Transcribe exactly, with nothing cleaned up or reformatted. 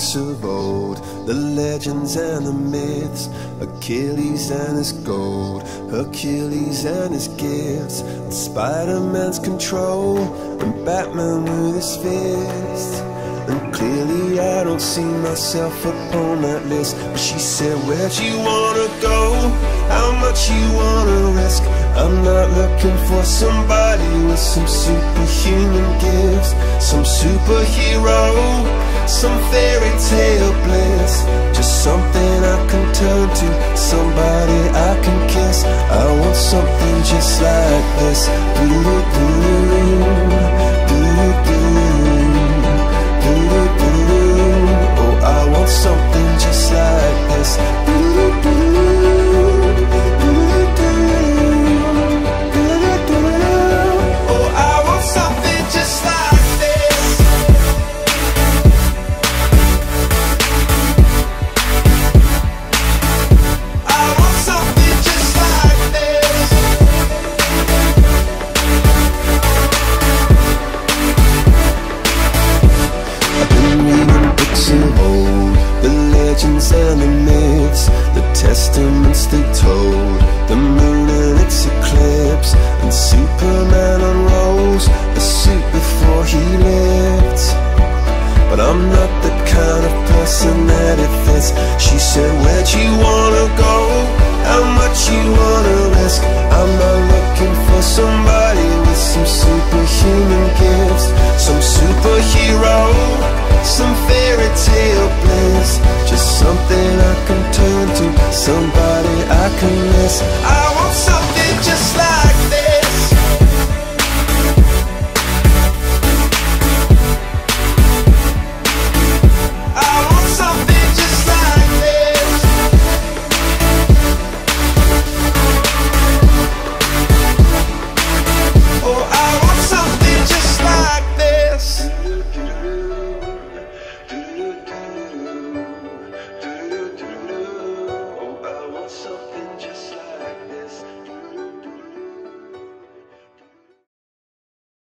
epics of old, the legends and the myths, Achilles and his gold, Hercules and his gifts, and Spider-Man's control, and Batman with his fist. And clearly I don't see myself upon that list. But she said, where'd you wanna go? How much you wanna risk? I'm not looking for somebody with some superhuman gifts, some superhero, some fairy tale bliss. Just something I can turn to, somebody I can kiss. I want something just like this. Do-do-do-do-do, do-do-do-do. Oh, I want something just like this. Oh, I want something just like this. And the myths, the testaments they told, the moon and its eclipse, and Superman unrolls a suit before he lived. But I'm not the kind of person that it fits. She said, where'd you wanna go? How much you